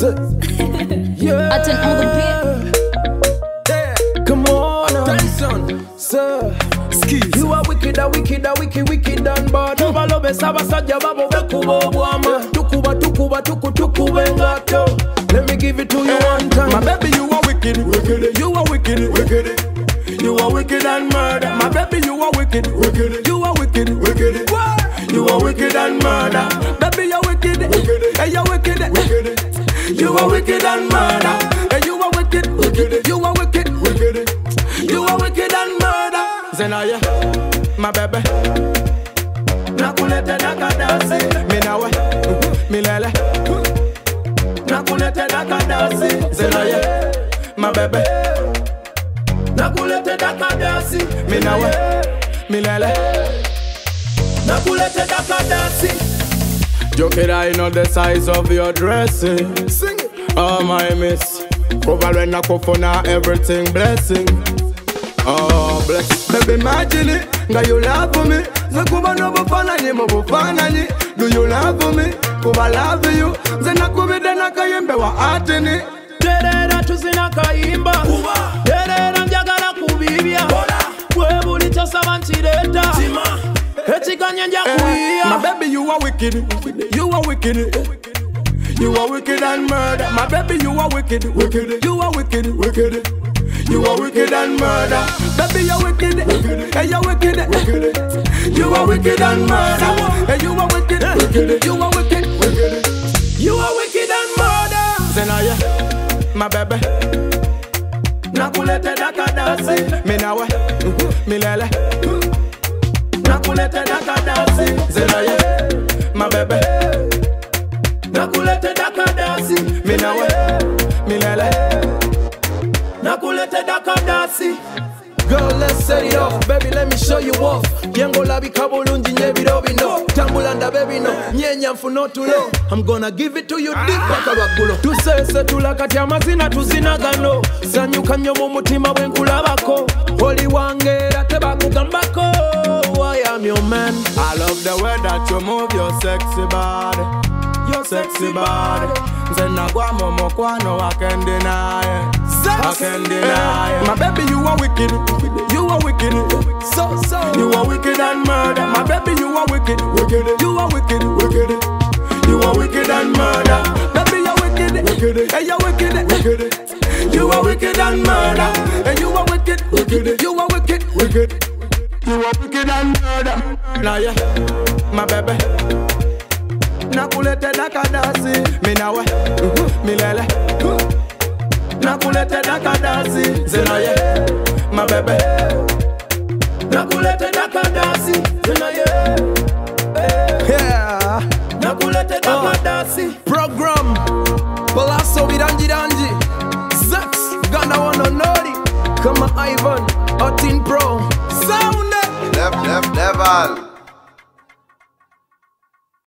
Yeah. I turn on the beat. Yeah. Come on, attention, sir. Skis. You are wicked, a wicked, a wicked, wicked and bad. Nova lobe sabasajja babo bekubo bwama. Tukuba, tukuba, tuku, tukube ngato. Let me give it to you one time. My baby, you are wicked, wicked. You are wicked, wicked. You are wicked and murder. My baby, you are wicked, wicked. You are wicked, wicked. You are wicked and murder. Baby, you're wicked, wicked. Hey, you're wicked, wicked. You are wicked and murder. And you are wicked, wicked. You are wicked, wicked. You are wicked and murder. Zenaya, my baby. Nakulete nakadasi. Minawe, milele. Nakulete nakadasi. Zenaya, my baby. Nakulete nakadasi. Minawe, milele. Nakulete nakadasi. Joking, I know the size of your dressing. Sing it. Oh my miss, covering a cup for now, everything blessing. Oh bless, baby imagine it. Now you love for me. So Kuba no bufanani, mo bufanani. Do you love for me? Kuba love you. Zena kubi dena kayembe wa atini. Dere na chusina kayimba. Kuba. Dere na mjagala kubibia. Bola. Kwebu licha samanchireta. Zima. My baby, you are wicked. You are wicked. You are wicked and murder. My baby, you are wicked. Wicked. You are wicked. Wicked. You are wicked and murder. Baby, you are wicked. Hey, you are wicked. You are wicked and murder. Hey, you are wicked. Wicked. You are wicked. Wicked. You are wicked and murder. Zenaya, my baby. Nakulete nakadasi. Minawe, milele. Nakulete nakadasi, Zenaye, my baby. Nakulete nakadasi, Minawe, milele. Nakulete nakadasi. Girl, let's set it off, baby, let me show you off. Yengo labi kabulunji nyebirobi no. Tambulanda baby no, nyenyamfu no too low. I'm gonna give it to you deep baka wakulo. Tusese tulakati amazina tuzinagano. Zanyuka nyomu mutima wenkulabako. Holy wangera teba kugambako. I am your man. I love the way that you move your sexy body. Your sexy body. Zenagwa momokwa no I can deny it. I can deny it. My baby you are wicked. You are wicked. So you are wicked and murder. My baby you are wicked. You are wicked. You are wicked and murder. Baby you are wicked. Hey you are wicked. You are wicked and murder. And you are wicked. You are wicked. You are wicked and murder. Now yeah, my baby. Nakulete nakadasi, Minawe, milele. Nakulete nakadasi, Zenaye, my baby. Nakulete nakadasi, Zenaye. Yeah. Nakulete nakadasi. Program Pallaso bidanji danji. Zex gonna wanna nori. Come on Ivan, 18 Pro. Sound. Level.